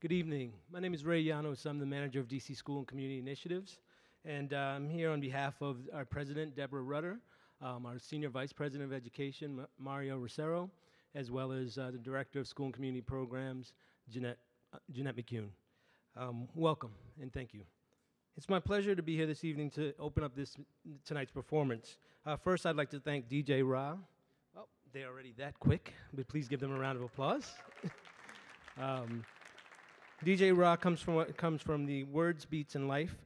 Good evening. My name is Ray Yanos. I'm the manager of DC School and Community Initiatives. And I'm here on behalf of our president, Deborah Rutter, our senior vice president of education, Mario Rosero, as well as the director of school and community programs, Jeanette McCune. Welcome, and thank you. It's my pleasure to be here this evening to open up tonight's performance. First, I'd like to thank DJ Ra. Oh, they're already that quick, but please give them a round of applause. DJ Ra comes from the Words Beats and Life,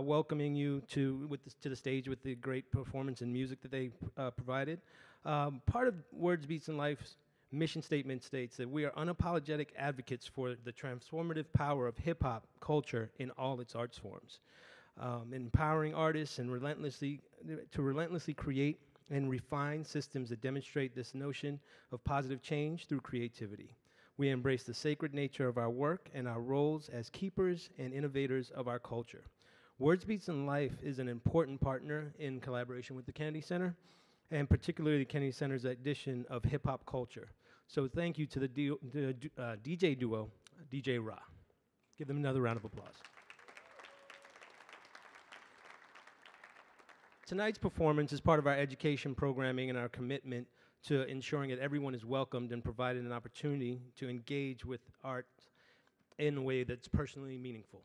welcoming you to the stage with the great performance and music that they provided. Part of Words Beats and Life's mission statement states that we are unapologetic advocates for the transformative power of hip hop culture in all its arts forms, empowering artists and relentlessly create and refine systems that demonstrate this notion of positive change through creativity. We embrace the sacred nature of our work and our roles as keepers and innovators of our culture. Words, Beats, and Life is an important partner in collaboration with the Kennedy Center, and particularly the Kennedy Center's edition of hip hop culture. So thank you to the DJ duo, DJ Ra. Give them another round of applause. Tonight's performance is part of our education programming and our commitment to ensuring that everyone is welcomed and provided an opportunity to engage with art in a way that's personally meaningful.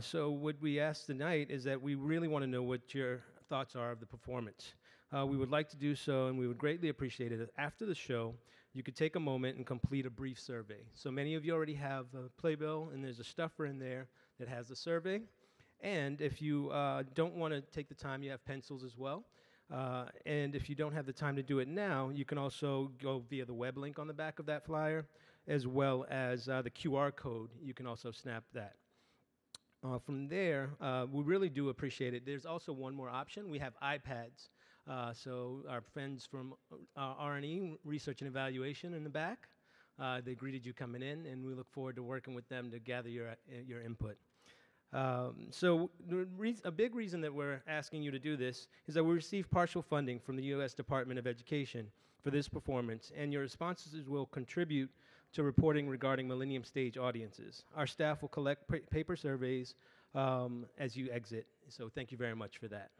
So what we ask tonight is that we really want to know what your thoughts are of the performance. We would like to do so, and we would greatly appreciate it if after the show you could take a moment and complete a brief survey. So many of you already have a playbill, and there's a stuffer in there that has the survey. And if you don't want to take the time, you have pencils as well. And if you don't have the time to do it now, you can also go via the web link on the back of that flyer, as well as the QR code. You can also snap that. From there, we really do appreciate it. There's also one more option. We have iPads. So our friends from R&E Research and Evaluation in the back, they greeted you coming in, and we look forward to working with them to gather your input. So a big reason that we're asking you to do this is that we received partial funding from the U.S. Department of Education for this performance, and your responses will contribute to reporting regarding Millennium Stage audiences. Our staff will collect paper surveys as you exit, so thank you very much for that.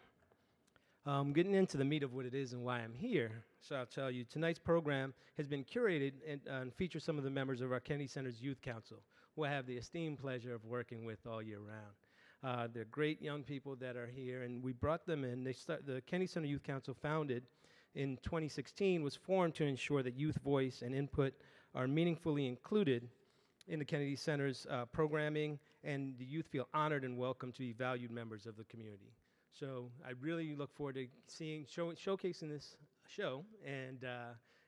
Getting into the meat of what it is and why I'm here, so I'll tell you, tonight's program has been curated and features some of the members of our Kennedy Center's Youth Council, who I have the esteemed pleasure of working with all year round. They're great young people that are here, and we brought them in. The Kennedy Center Youth Council, founded in 2016, was formed to ensure that youth voice and input are meaningfully included in the Kennedy Center's programming, and the youth feel honored and welcome to be valued members of the community. So I really look forward to showcasing this show, and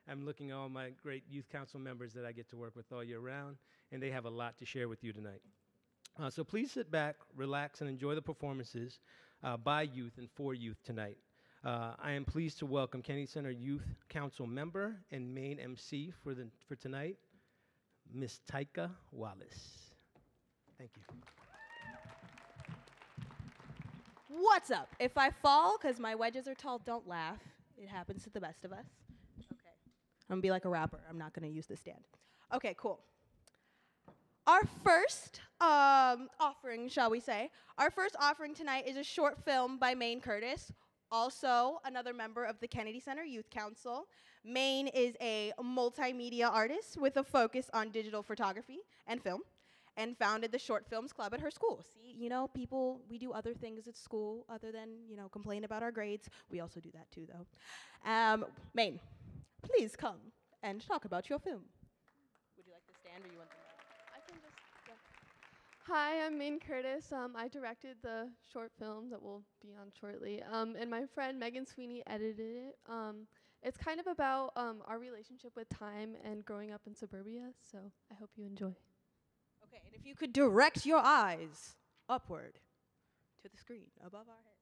I'm looking at all my great youth council members that I get to work with all year round, and they have a lot to share with you tonight. So please sit back, relax, and enjoy the performances by youth and for youth tonight. I am pleased to welcome Kennedy Center Youth Council member and main MC for tonight, Miss Taika Wallace. Thank you. What's up? If I fall, because my wedges are tall, don't laugh. It happens to the best of us. Okay. I'm going to be like a rapper. I'm not going to use the stand. Okay, cool. Our first offering, shall we say, our first offering tonight is a short film by Megan Curtis, also another member of the Kennedy Center Youth Council. Megan is a multimedia artist with a focus on digital photography and film, and founded the Short Films Club at her school. See, you know, people, we do other things at school other than, you know, complain about our grades. We also do that too, though. Maine, please come and talk about your film. Would you like to stand, or you want to? I can just, yeah. Hi, I'm Maine Curtis. I directed the short film that we'll be on shortly. And my friend Megan Sweeney edited it. It's kind of about our relationship with time and growing up in suburbia, so I hope you enjoy. Okay, and if you could direct your eyes upward to the screen above our heads.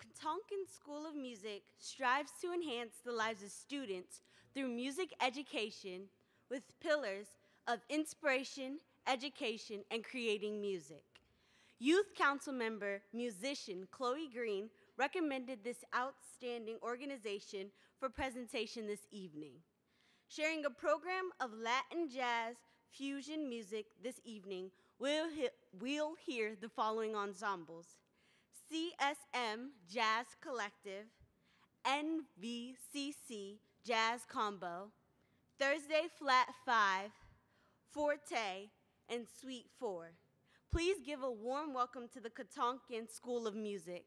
Katonkin School of Music strives to enhance the lives of students through music education with pillars of inspiration, education, and creating music. Youth Council member, musician Chloe Green recommended this outstanding organization for presentation this evening. Sharing a program of Latin jazz fusion music this evening, we'll hear the following ensembles: CSM Jazz Collective, NVCC Jazz Combo, Thursday Flat 5, Forte, and Suite 4. Please give a warm welcome to the Katonkin School of Music.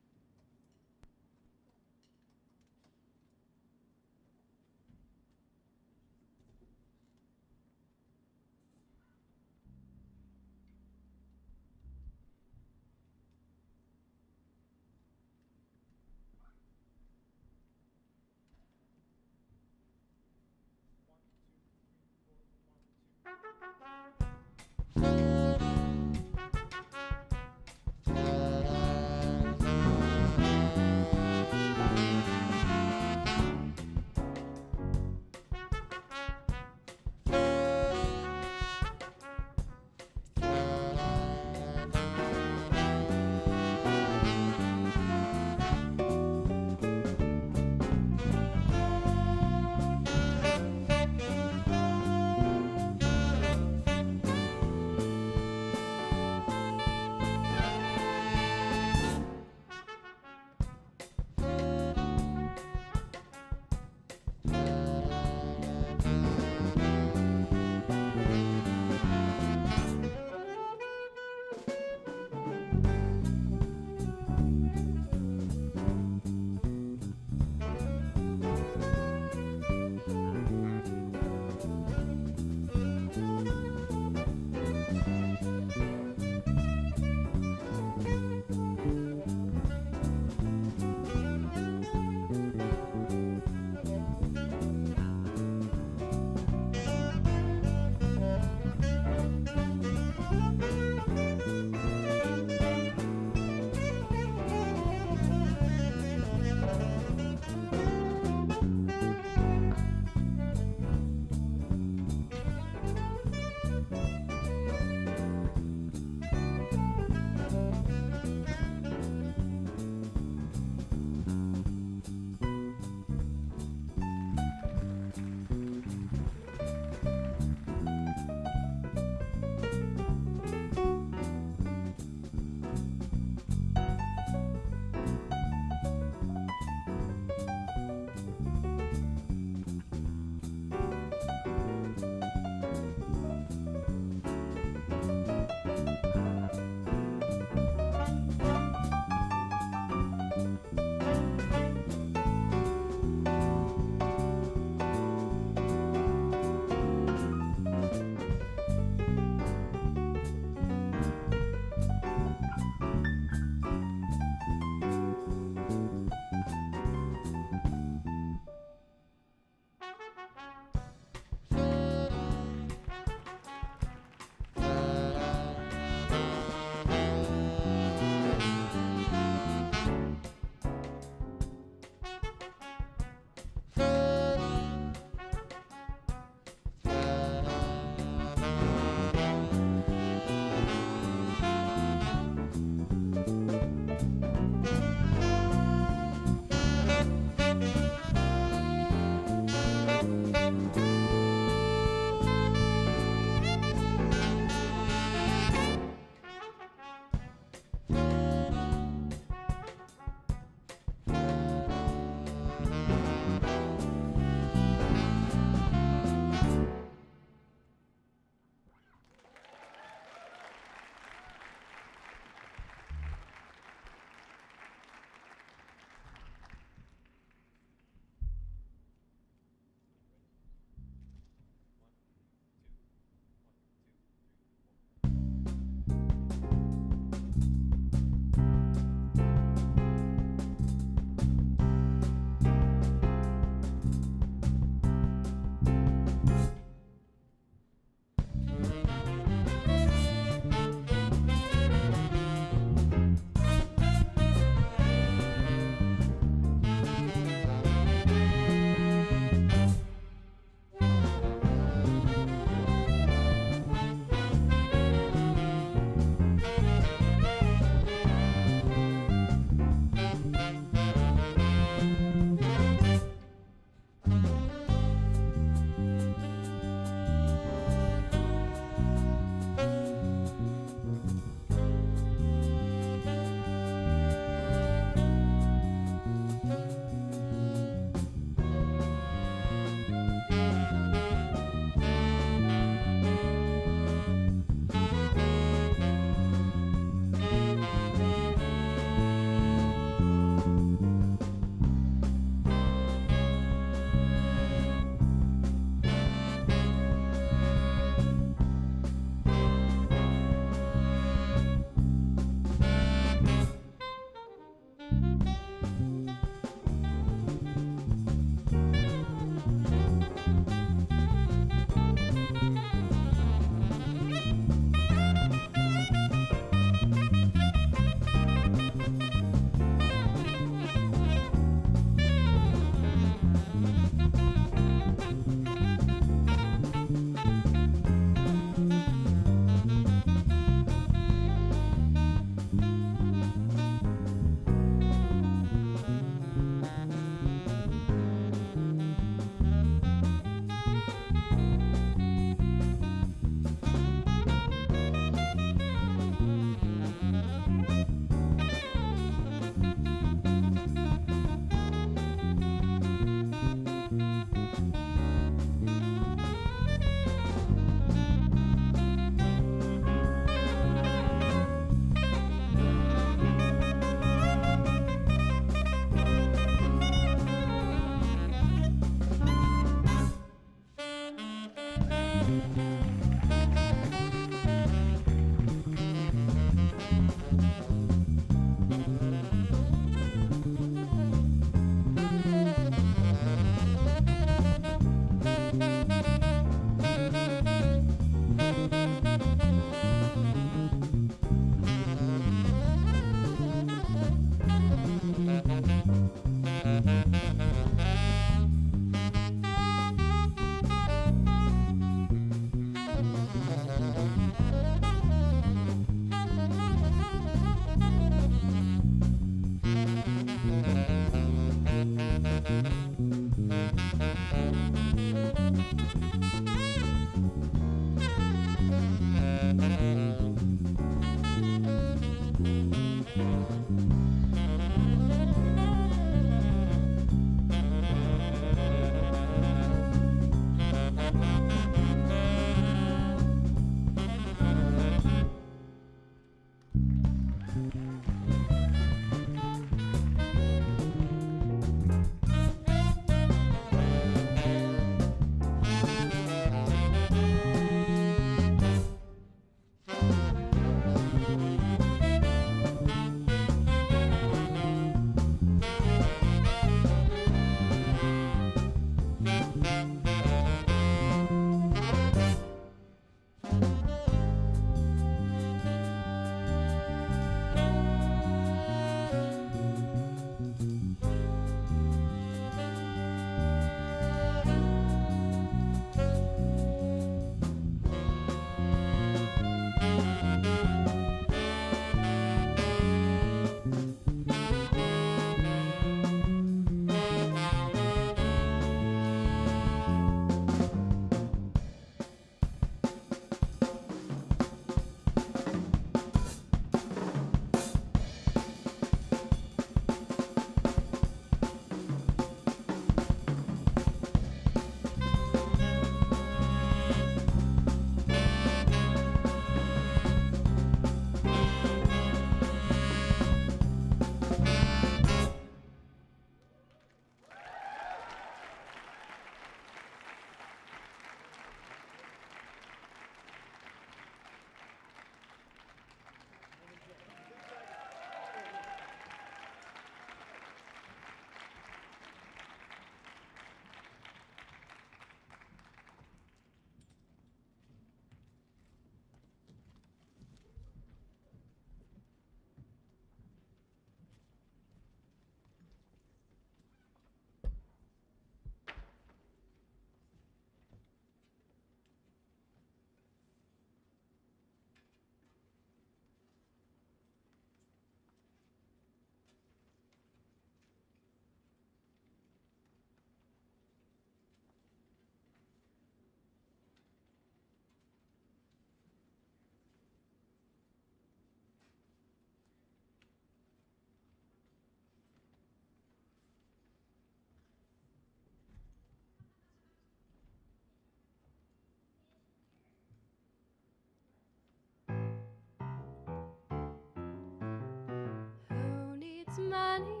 Money,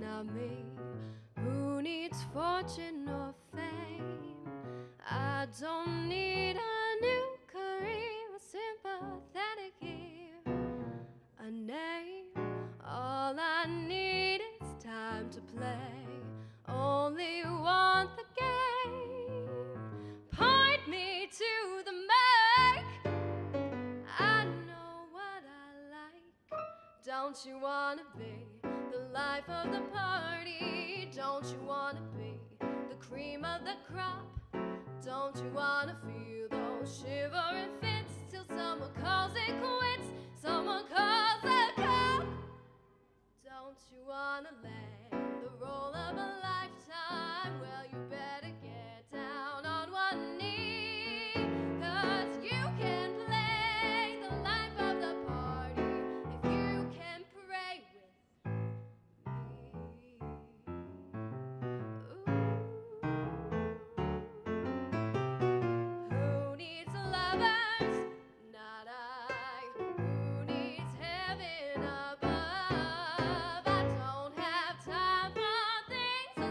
not me. Who needs fortune or fame? I don't need a new career, a sympathetic ear, a name. All I need Don't you wanna be the life of the party? Don't you wanna be the cream of the crop? Don't you wanna feel those shivering fits till someone calls it quits? Someone calls it cop. Don't you wanna lay the role of a lifetime? Well, you better get down on one knee, 'cause you can play the life of the party if you can pray with me. Ooh. Who needs lovers? Not I. Who needs heaven above? I don't have time for things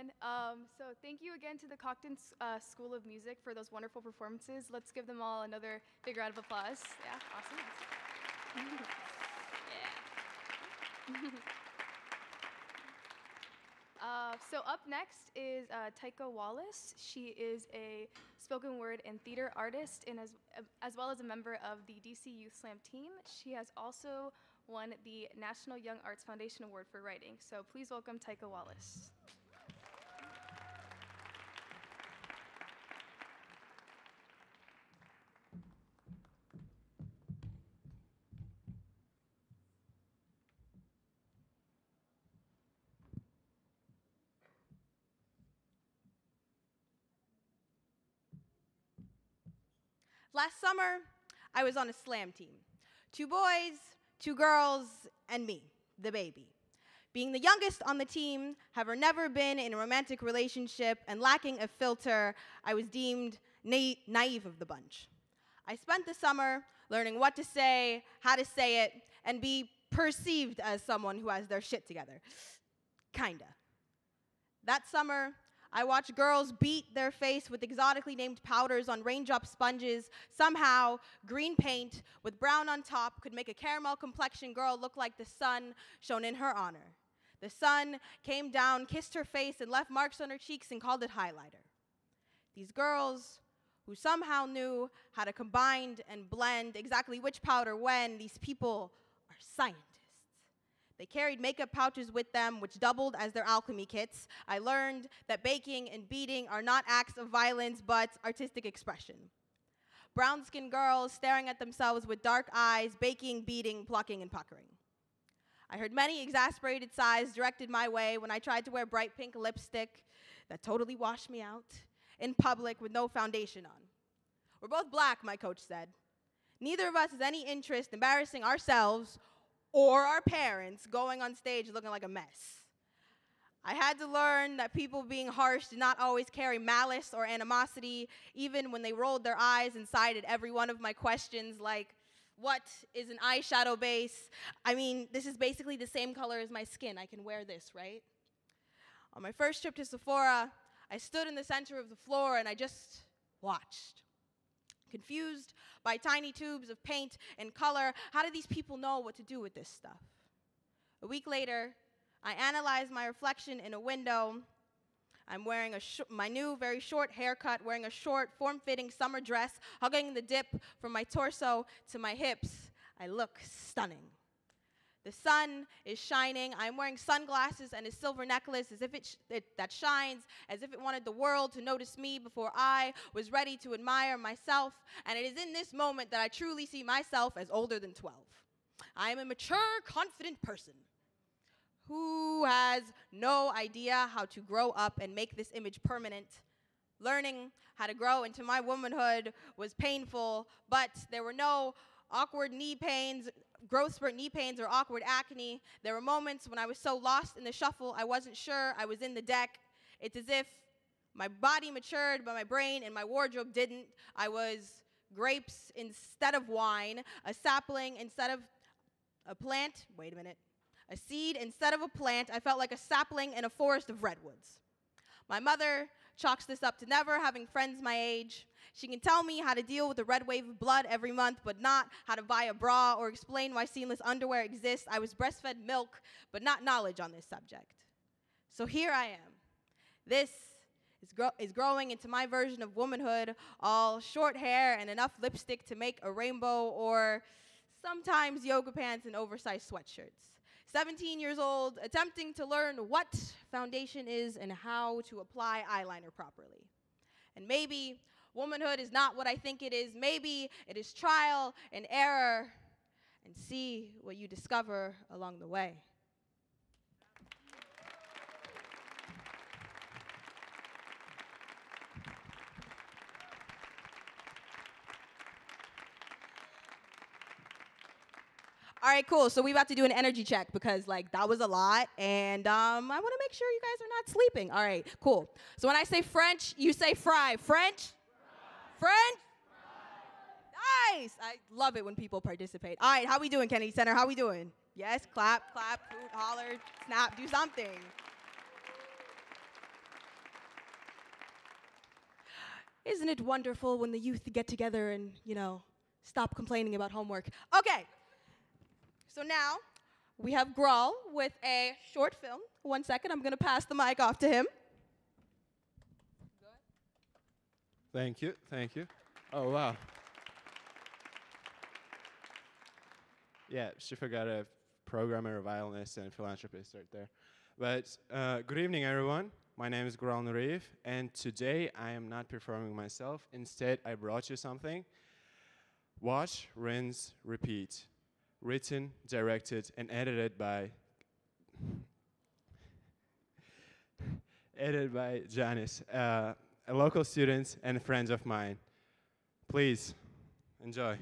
everyone. So thank you again to the Katonkin School of Music for those wonderful performances. Let's give them all another big round of applause. Yeah, awesome. So up next is Taika Wallace. She is a spoken word and theater artist, and as well as a member of the DC Youth Slam team. She has also won the National Young Arts Foundation Award for writing. So please welcome Taika Wallace. Last summer, I was on a slam team. 2 boys, 2 girls, and me, the baby. Being the youngest on the team, having never been in a romantic relationship, and lacking a filter, I was deemed naive of the bunch. I spent the summer learning what to say, how to say it, and be perceived as someone who has their shit together. Kinda. That summer, I watched girls beat their face with exotically named powders on raindrop sponges. Somehow, green paint with brown on top could make a caramel-complexioned girl look like the sun shone in her honor. The sun came down, kissed her face, and left marks on her cheeks and called it highlighter. These girls, who somehow knew how to combine and blend exactly which powder when, these people are scientists. They carried makeup pouches with them, which doubled as their alchemy kits. I learned that baking and beating are not acts of violence, but artistic expression. Brown-skinned girls staring at themselves with dark eyes, baking, beating, plucking, and puckering. I heard many exasperated sighs directed my way when I tried to wear bright pink lipstick that totally washed me out in public with no foundation on. "We're both black," my coach said. "Neither of us has any interest in embarrassing ourselves or our parents going on stage looking like a mess." I had to learn that people being harsh did not always carry malice or animosity, even when they rolled their eyes and sighed at every one of my questions, like, "What is an eyeshadow base? I mean, this is basically the same color as my skin. I can wear this, right?" On my first trip to Sephora, I stood in the center of the floor and I just watched. Confused by tiny tubes of paint and color, how do these people know what to do with this stuff? A week later, I analyzed my reflection in a window. I'm wearing my new, very short haircut, wearing a short, form-fitting summer dress, hugging the dip from my torso to my hips. I look stunning. The sun is shining. I'm wearing sunglasses and a silver necklace as if that shines, as if it wanted the world to notice me before I was ready to admire myself. And it is in this moment that I truly see myself as older than 12. I am a mature, confident person who has no idea how to grow up and make this image permanent. Learning how to grow into my womanhood was painful, but there were no awkward knee pains, growth spurt knee pains, or awkward acne. There were moments when I was so lost in the shuffle, I wasn't sure I was in the deck. It's as if my body matured, but my brain and my wardrobe didn't. I was grapes instead of wine, a sapling instead of a plant. Wait a minute. A seed instead of a plant. I felt like a sapling in a forest of redwoods. My mother chalks this up to never having friends my age. She can tell me how to deal with the red wave of blood every month, but not how to buy a bra or explain why seamless underwear exists. I was breastfed milk, but not knowledge on this subject. So here I am. This is growing into my version of womanhood, all short hair and enough lipstick to make a rainbow, or sometimes yoga pants and oversized sweatshirts. 17 years old, attempting to learn what foundation is and how to apply eyeliner properly. And maybe womanhood is not what I think it is. Maybe it is trial and error, and see what you discover along the way. All right, cool. So we're about to do an energy check because, like, that was a lot, and I want to make sure you guys are not sleeping. All right, cool. So when I say French, you say fry. French? Fry. French? Fry. Nice. I love it when people participate. All right, how we doing, Kennedy Center? How we doing? Yes, clap, clap, hoot, holler, snap, do something. Isn't it wonderful when the youth get together and, you know, stop complaining about homework? Okay, so now we have Grawl with a short film. 1 second, I'm gonna pass the mic off to him. Thank you, thank you. Oh, wow. Yeah, she forgot a programmer, a violinist, and a philanthropist right there. But good evening, everyone. My name is Goran Reeve, and today I am not performing myself. Instead, I brought you something. Watch, Rinse, Repeat. Written, directed, and edited by... edited by Janice, a local student and friend of mine. Please, enjoy.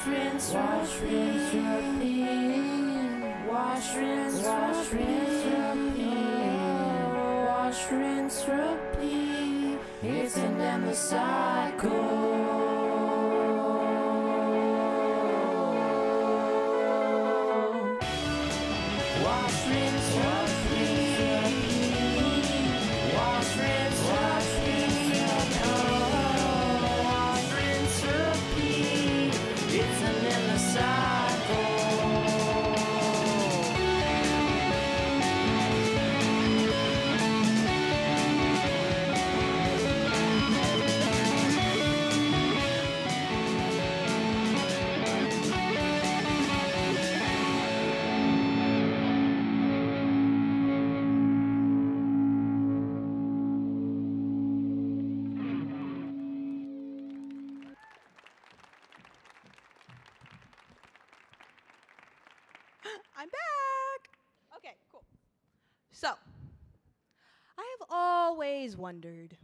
Wash, rinse, repeat. Wash, rinse, repeat. Wash, rinse, repeat. It's an endless cycle. Wash, rinse, repeat. I have always wondered.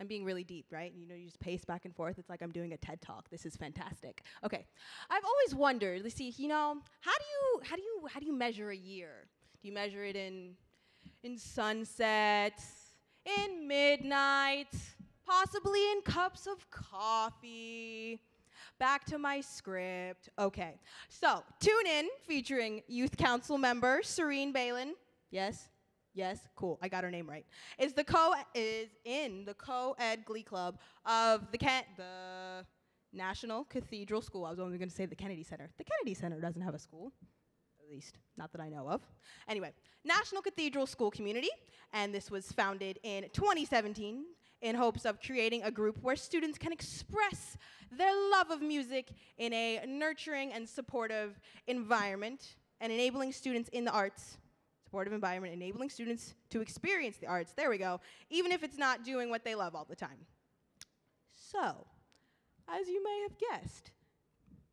I'm being really deep, right? You know, you just pace back and forth. It's like I'm doing a TED Talk. This is fantastic. Okay. I've always wondered, let's see, you know, how do you measure a year? Do you measure it in sunsets, in midnight, possibly in cups of coffee? Back to my script. Okay. So, Tune In featuring Youth Council member Serene Balin. Yes. Yes, cool. I got her name right. Is in the co-ed glee club of the National Cathedral School. I was only going to say the Kennedy Center. The Kennedy Center doesn't have a school, at least not that I know of. Anyway, National Cathedral School community, and this was founded in 2017 in hopes of creating a group where students can express their love of music in a nurturing and supportive environment, and enabling students in the arts. Supportive environment, enabling students to experience the arts, there we go, even if it's not doing what they love all the time. So, as you may have guessed,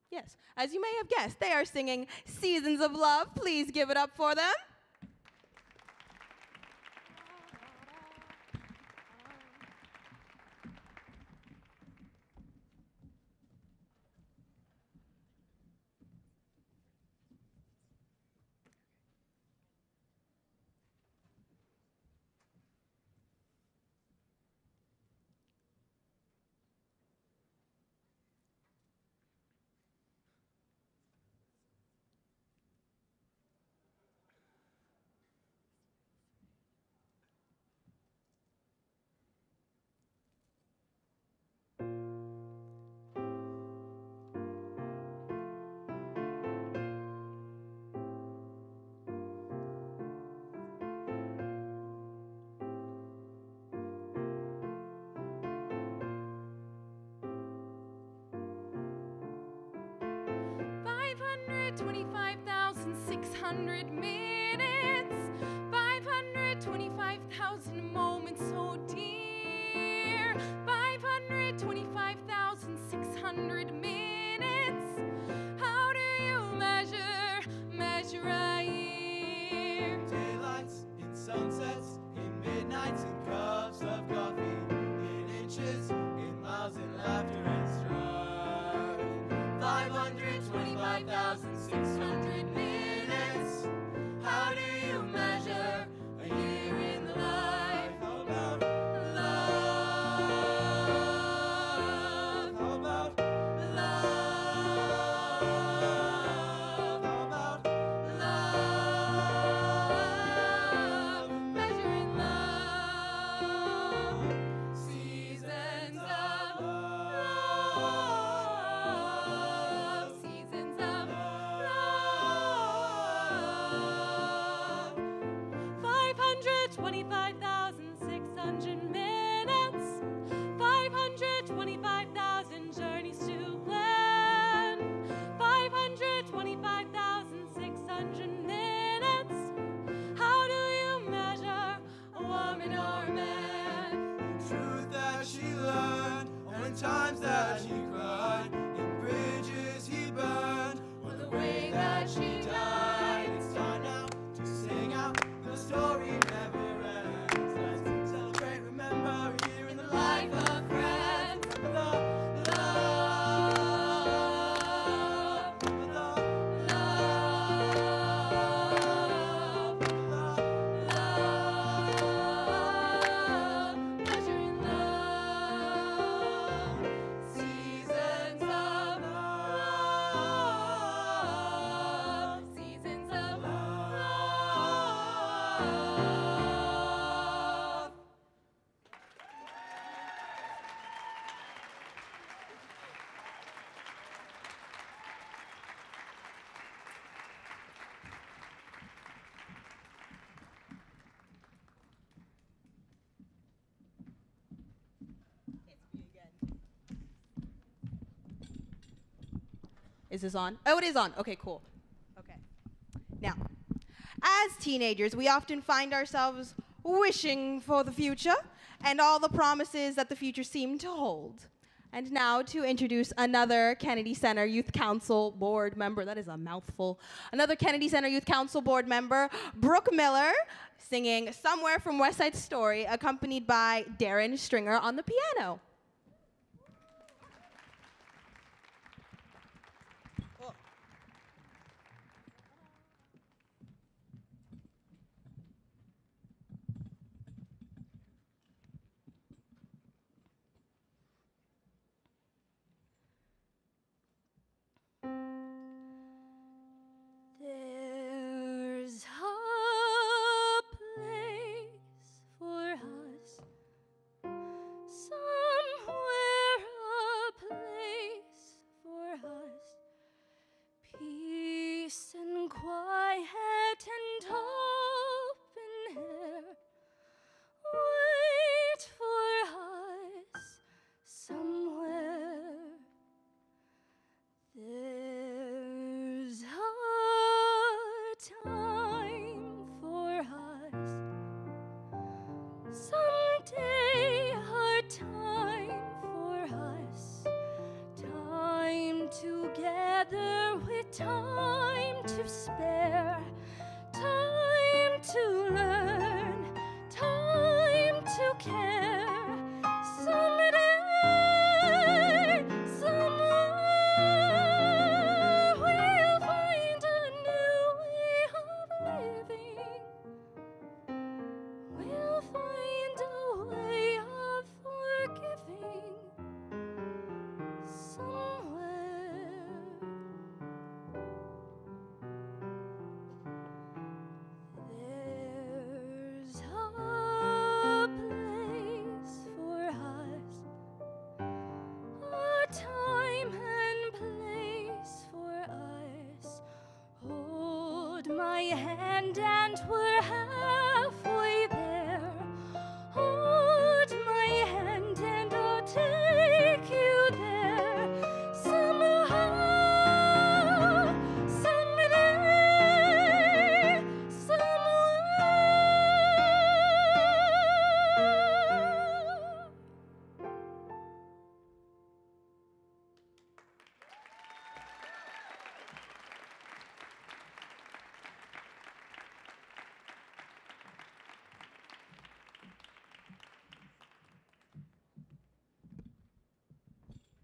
yes, as you may have guessed, they are singing Seasons of Love. Please give it up for them. Is this on? Oh, it is on. Okay, cool. Okay. Now, as teenagers, we often find ourselves wishing for the future and all the promises that the future seemed to hold. And now to introduce another Kennedy Center Youth Council board member. That is a mouthful. Another Kennedy Center Youth Council board member, Brooke Miller, singing Somewhere from West Side Story, accompanied by Darren Stringer on the piano. There's a place for us, somewhere a place for us, peace and quiet and open air, wait for us somewhere. There's a time for us. Someday a time for us. Time together with time to spare. Time to learn. Time to care. Someday, somewhere.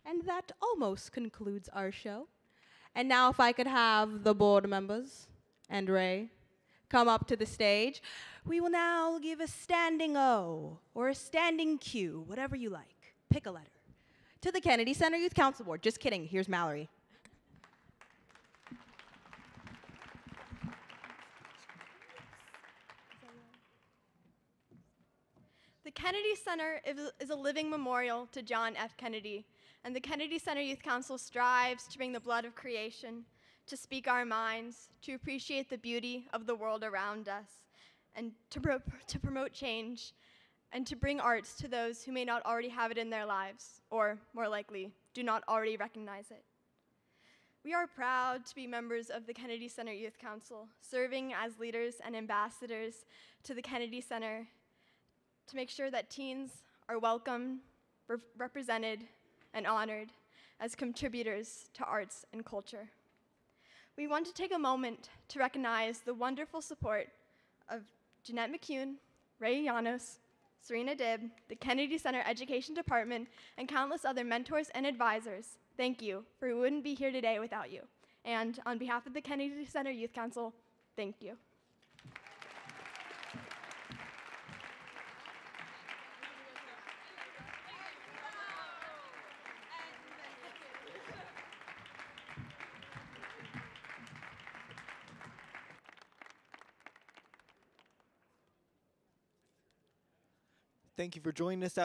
And that almost concludes our show. And now if I could have the board members and Ray come up to the stage, we will now give a standing O or a standing Q, whatever you like, pick a letter, to the Kennedy Center Youth Council Board. Just kidding, here's Mallory. The Kennedy Center is a living memorial to John F. Kennedy, and the Kennedy Center Youth Council strives to bring the blood of creation, to speak our minds, to appreciate the beauty of the world around us, and to promote change, and to bring arts to those who may not already have it in their lives, or more likely, do not already recognize it. We are proud to be members of the Kennedy Center Youth Council, serving as leaders and ambassadors to the Kennedy Center to make sure that teens are welcome, represented, and honored as contributors to arts and culture. We want to take a moment to recognize the wonderful support of Jeanette McCune, Ray Yanos, Serena Dibb, the Kennedy Center Education Department, and countless other mentors and advisors. Thank you, for we wouldn't be here today without you. And on behalf of the Kennedy Center Youth Council, thank you. Thank you for joining us.